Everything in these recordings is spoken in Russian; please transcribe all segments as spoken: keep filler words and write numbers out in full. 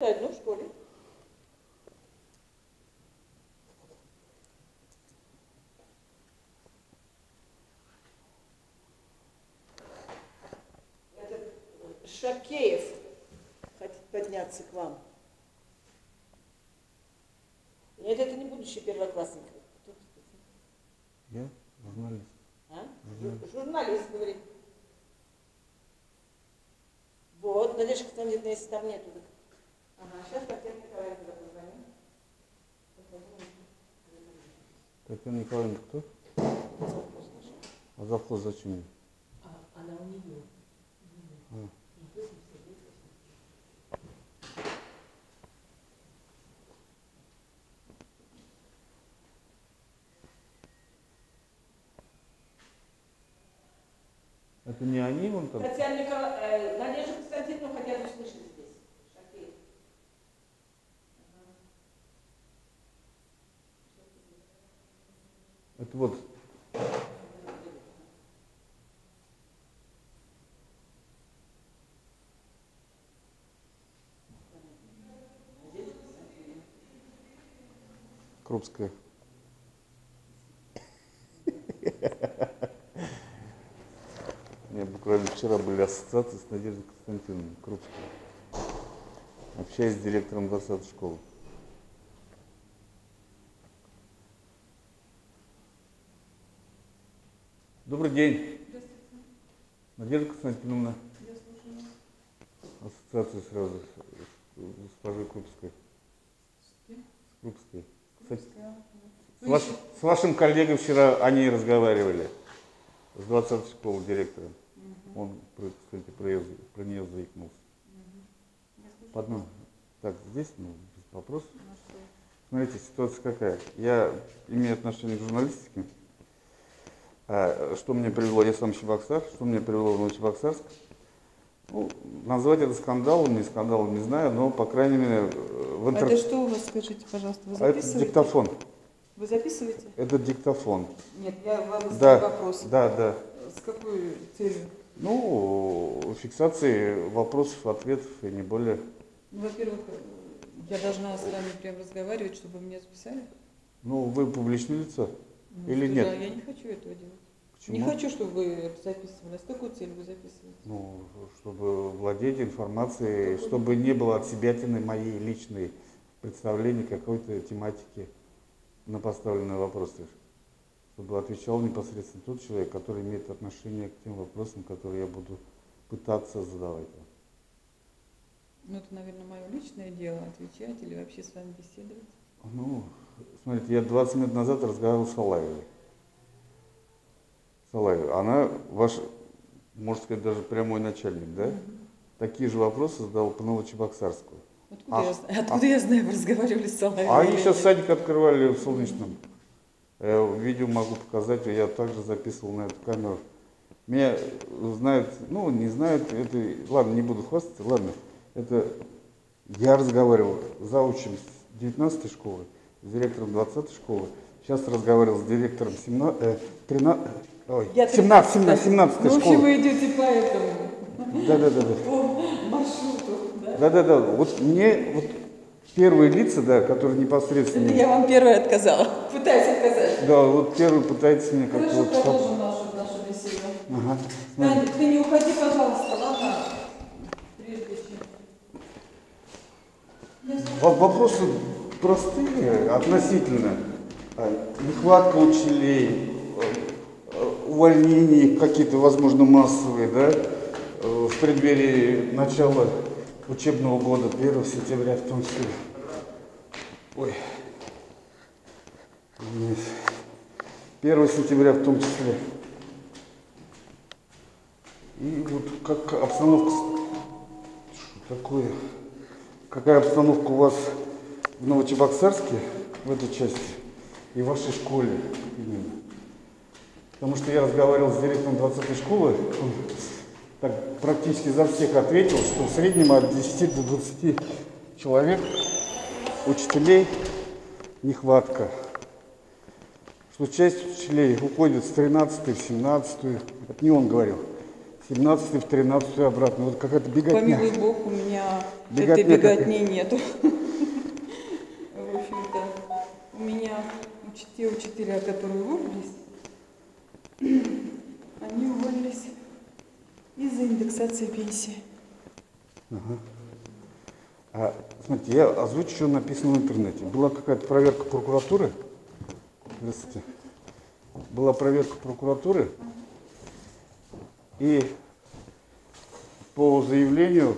Одну, что ли? Это Шакеев хочет подняться к вам. Нет, это не будущий первоклассник. Я? Журналист. А? Журналист. Журналист, говорит. Вот, Надежда Константиновна, если там нету. Ага, сейчас Татьяна Николаевна позвонит. Татьяна Николаевна кто? А завхоз зачем ей? А, она у нее. У нее. А. Это не они вон там? Татьяна Николаевна, э, Надежда Константиновна хотят услышать. Это вот. Крупская. У меня буквально вчера были ассоциации с Надеждой Константиновной, Крупской. Общаюсь с директором двадцатой школы. Добрый день. Здравствуйте. Надежда Константиновна. Я слушаю. Ассоциация сразу с госпожой Крупской. С кем? С Крупской. Крупская. С, ваш, с вашим коллегой вчера они разговаривали. С двадцатой школы директором. Угу. Он, кстати, про, ее, про нее заикнулся. Угу. Под нам. Так, здесь, ну, вопрос. Смотрите, ситуация какая. Я имею отношение к журналистике. А, что мне привело, я сам чебоксар, что мне привело в Новочебоксарск? Ну, назвать это скандалом, не скандалом, не знаю, но, по крайней мере, в интернете... Это что у вас, скажите, пожалуйста, вы записываете? А это диктофон. Вы записываете? Это диктофон. Нет, я вам задаю да, вопрос. Да, да. С какой целью? Ну, фиксации вопросов, ответов и не более. Во-первых, я должна с вами прям разговаривать, чтобы меня записали? Ну, вы публичное лицо. Ну, или нет? Да, я не хочу этого делать. Почему? Не хочу, чтобы вы записывали. С какой целью вы записываете? Ну, чтобы владеть информацией, какой чтобы не было от себятины моей личной представления какой-то тематики на поставленные вопросы. Чтобы отвечал непосредственно тот человек, который имеет отношение к тем вопросам, которые я буду пытаться задавать. Ну, это, наверное, мое личное дело, отвечать или вообще с вами беседовать. Ну, смотрите, я двадцать минут назад разговаривал с Салаевой. Салаева, она ваш, можно сказать, даже прямой начальник, да? Mm-hmm. Такие же вопросы задал по Новочебоксарску. Откуда, а, я, откуда а, я знаю, вы разговаривали с Салаевой? А они сейчас нет? Садик открывали в Солнечном. Mm-hmm. Видео могу показать, я также записывал на эту камеру. Меня знают, ну, не знают, это, ладно, не буду хвастаться, ладно. Это я разговаривал заучим с девятнадцатой школы, с директором двадцатой школы. Сейчас разговаривал с директором семнадцатой, тринадцатой, ой, семнадцатой, семнадцатой школы. В общем, вы идете по этому. Да, да, да, да. По маршруту, да? Да, да, да. Вот мне вот первые лица, да, которые непосредственно... Это я вам первая отказала. Пытаюсь отказать. Да, вот первый пытается мне как-то... Хорошо, вот, продолжим нашу, нашу беседу. Ага. Надя, ты не уходи, пожалуйста, ладно? Прежде чем... Вопросы... простые относительно нехватка учителей, увольнений какие-то, возможно, массовые, да, в преддверии начала учебного года, первого сентября в том числе. Ой. первого сентября в том числе. И вот как обстановка, что такое, какая обстановка у вас в Новочебоксарске, в этой части, и в вашей школе именно. Потому что я разговаривал с директором двадцатой школы, он так практически за всех ответил, что в среднем от десяти до двадцати человек, учителей, нехватка. Что часть учителей уходит с тринадцатой в семнадцатую, это не он говорил, с семнадцатый в тринадцатый обратно. Вот какая-то беготня. Помилуй Бог, у меня беготня этой беготни какая? Нету. В общем-то, у меня те учителя, которые уволились, они уволились из-за индексации пенсии. Ага. А, смотрите, я озвучу, что написано в интернете. Была какая-то проверка прокуратуры. Здравствуйте. Была проверка прокуратуры. И по заявлению,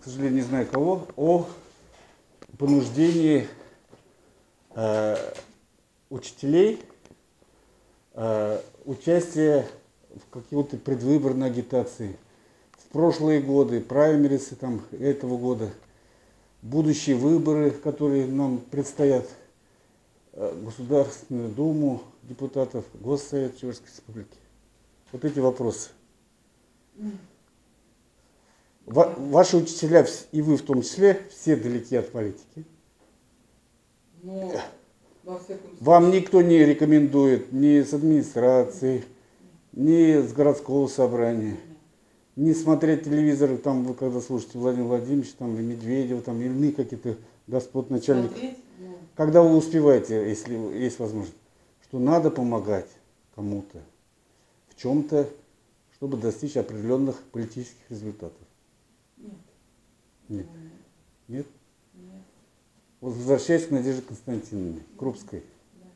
к сожалению, не знаю кого, о понуждении э, учителей э, участия в какой-то предвыборной агитации. В прошлые годы, праймерисы там, этого года, будущие выборы, которые нам предстоят, э, Государственную Думу депутатов, Госсовет Чувашской Республики. Вот эти вопросы. Ва ваши учителя, и вы в том числе, все далеки от политики. Но, во всяком случае... Вам никто не рекомендует ни с администрации, ни с городского собрания, не смотреть телевизор, там вы когда слушаете Владимира Владимировича, там или Медведева, там или какие-то господ начальников. Когда вы успеваете, если есть возможность, что надо помогать кому-то, чем-то, чтобы достичь определенных политических результатов? Нет. Нет? Нет? Нет. Вот возвращаясь к Надежде Константиновне, Крупской. Да.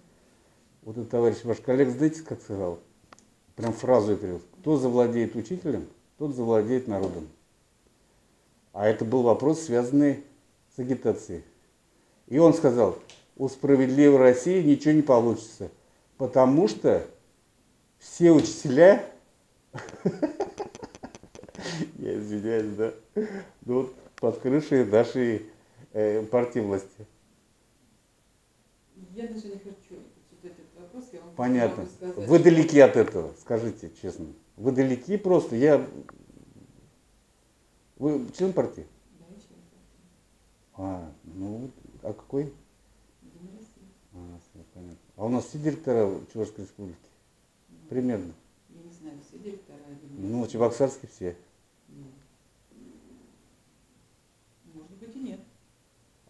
Вот этот товарищ ваш коллег, знаете, как сказал? Прям фразу я привел. Кто завладеет учителем, тот завладеет народом. А это был вопрос, связанный с агитацией. И он сказал, у справедливой России ничего не получится, потому что все учителя, я извиняюсь, да, идут под крышей нашей э, партии власти. Я даже не хочу вот этот вопрос, я вам понятно. Сказать. Вы далеки от этого, скажите честно. Вы далеки просто, я... Вы член партии? Да, я член партии. А, ну, а какой? А, понятно. А у нас все директора Чувашской Республики? Примерно. Я не знаю, все директора. Ну, Чебоксарские все. Ну, может быть и нет.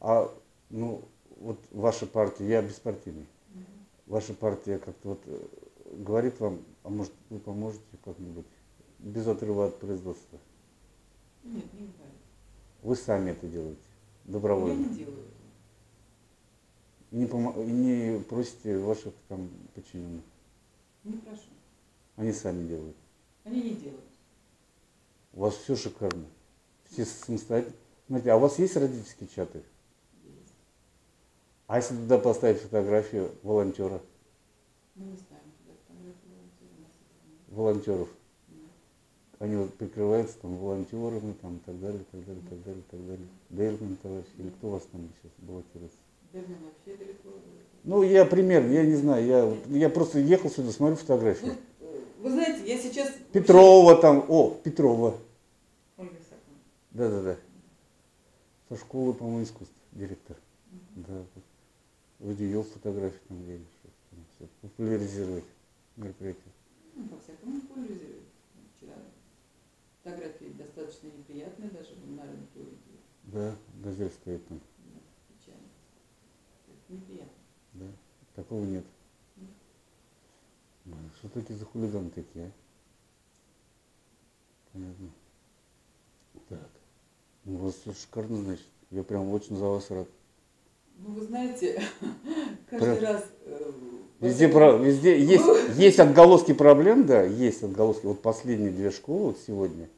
А, ну, вот ваша партия, я беспартийный. Угу. Ваша партия как-то вот говорит вам, а может вы поможете как-нибудь без отрыва от производства? Нет, не говорит. Вы сами это делаете? Добровольно? Я не делаю. Не, не просите ваших там подчиненных? Не прошу. Они сами делают. Они не делают. У вас все шикарно. Все самостоятельно. Смотрите, а у вас есть родительские чаты? Есть. А если туда поставить фотографию волонтера? Мы не ставим туда фотографию волонтеров. Волонтеров. Да. Они вот прикрываются там волонтерами там, и так далее, и так далее, и так далее, и так далее. Дейрман, товарищ, или кто у вас там сейчас баллотируется? Дейрман вообще далеко. Ну, я примерно, я не знаю, я, я просто ехал сюда, смотрю фотографии. Вы, вы знаете, я сейчас... Петрова там, о, Петрова. Ольга Сакова. Да-да-да. Со школы, по-моему, искусств, директор. Угу. Да. Вот ее фотографии там делишь, все популяризировать мероприятие. Ну, по-всякому популяризировать. Вчера фотографии достаточно неприятные, даже на рынке увидели. Да, газель стоит там. Да, печально. Это неприятно. Да, такого нет. Да. Что такие за хулиганы такие, а? Понятно. Так. Ну, у вас все шикарно, значит. Я прям очень за вас рад. Ну, вы знаете, каждый Про... раз... Э, везде, про... везде есть, есть отголоски проблем, да, есть отголоски. Вот последние две школы вот сегодня,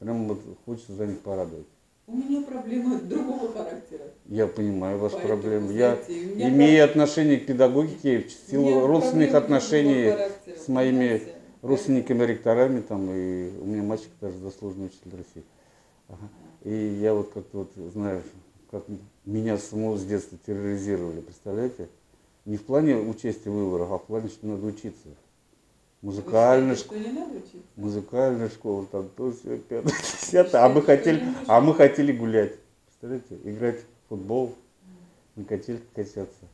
прям вот хочется за них порадовать. У меня проблемы другого характера. Я понимаю ваши Поэтому, проблемы. Знаете, я имею прав... отношение к педагогике, в силу родственных отношений с моими знаете, родственниками, ректорами. Там, и у меня мальчик даже заслуженный учитель России. Ага. И я вот как-то вот знаю, как меня самого с детства терроризировали, представляете? Не в плане участия в выборах, а в плане, что надо учиться. Музыкальная школа, музыкальная школа, там то все, пятое, десятое, а мы хотели, а мы хотели гулять, представляете, играть в футбол, на качельке качаться.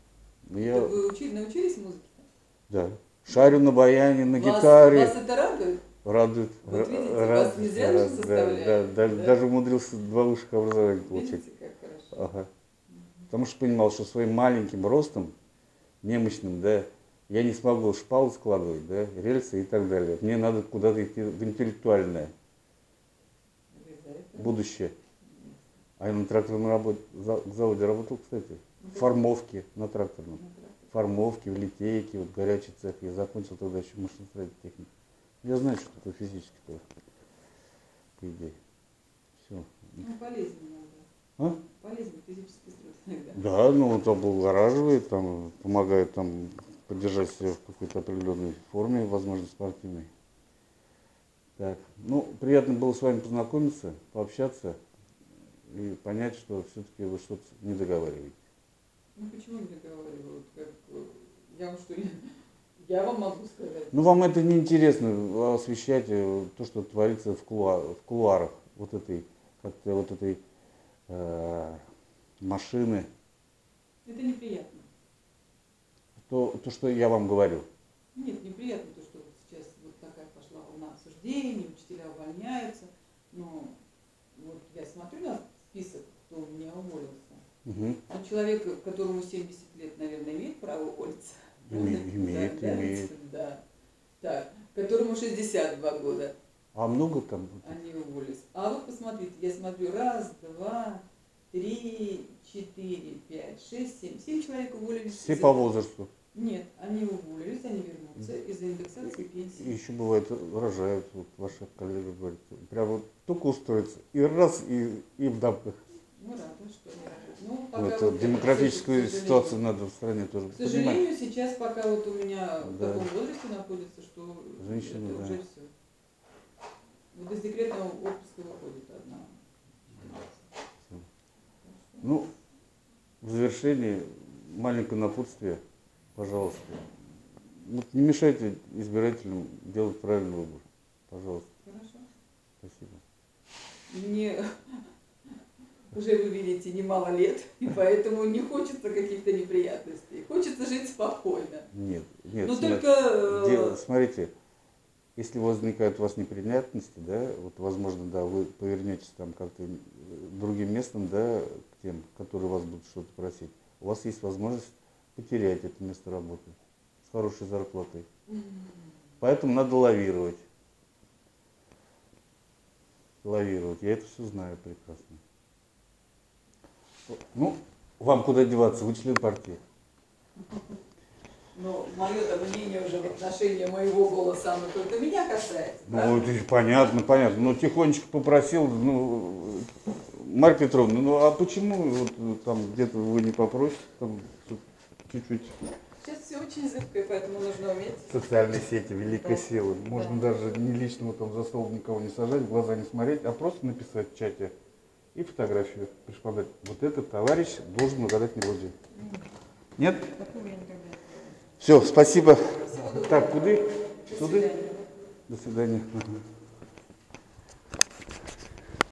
Но я... Вы учили, научились музыке? Да, шарю на баяне, на вас, гитаре. Вас это радует? радует. Вот видите, радует, вас не зря же заставляют. Да, да, да? Даже, даже умудрился два высших образования получить. Видите, как хорошо. Ага. Потому что понимал, что своим маленьким ростом, немощным, да, я не смогу шпалу складывать, да, рельсы и так далее. Мне надо куда-то идти в интеллектуальное будущее. А я на тракторном работе, в заводе работал, кстати, в формовке на тракторном. В формовке, в литейке, вот горячий цех. Я закончил тогда еще машиностроительную технику. Я знаю, что такое физически тоже, по идее. Все. Ну, полезно надо. А? Полезно физический труд иногда. Да, ну он там облагораживает, там помогает там поддержать себя в какой-то определенной форме, возможно, спортивной. Так, ну, приятно было с вами познакомиться, пообщаться и понять, что все-таки вы что-то не договариваете. Ну, почему не договариваю? Как... Я вам что ли... Я вам могу сказать. Ну, вам это неинтересно, освещать то, что творится в кулуарах, в кулуарах вот этой, как-то вот этой э, машины. Это неприятно. То, то, что я вам говорю. Нет, неприятно то, что вот сейчас вот такая пошла волна обсуждений, учителя увольняются. Но вот я смотрю на список, кто у меня уволился. Угу. А человек, которому семьдесят лет, наверное, имеет право уволиться. Имеет, да, имеет. Да. Так, которому шестьдесят два года. А много там будет? Они уволились. А вот посмотрите, я смотрю, раз, два, три, четыре, пять, шесть, семь. Семь человек уволились. Все из-за... по возрасту? Нет, они уволились, они вернутся из-за индексации пенсии. И еще бывает, рожают, вот ваши коллеги говорят, прям вот только устроится, и раз, и, и в дампах. Мы рады, что они рожают. Ну, пока вот, вот, демографическую это, ситуацию надо в стране тоже. К сожалению, понимать. Сейчас пока вот у меня в да. таком возрасте находится, что женщина, это да. уже все. Вот из декретного отпуска выходит одна. Да. Ну, в завершении маленькое напутствие, пожалуйста. Вот не мешайте избирателям делать правильный выбор, пожалуйста. Хорошо. Спасибо. Мне... Уже, вы видите, немало лет, и поэтому не хочется каких-то неприятностей. Хочется жить спокойно. Нет, нет. Но смотри, только... Дело, смотрите, если возникают у вас неприятности, да, вот, возможно, да, вы повернетесь там как-то другим местом, да, к тем, которые вас будут что-то просить, у вас есть возможность потерять это место работы с хорошей зарплатой. Mm-hmm. Поэтому надо лавировать. Лавировать. Я это все знаю прекрасно. Ну, вам куда деваться, вы член партии. Ну, мое-то мнение уже в отношении моего голоса, оно только меня касается. Ну, это понятно, понятно. Ну, тихонечко попросил, ну, Марья Петровна, ну, а почему вот там где-то вы не попросите, там, чуть-чуть? Сейчас все очень зыбкое, поэтому нужно уметь. Социальные сети, великая сила. Можно да. даже не лично там за стол никого не сажать, в глаза не смотреть, а просто написать в чате. И фотографию пришпадать. Вот этот товарищ должен угадать мелодию. Нет? Все, спасибо. Так, куды? Сюды? До свидания.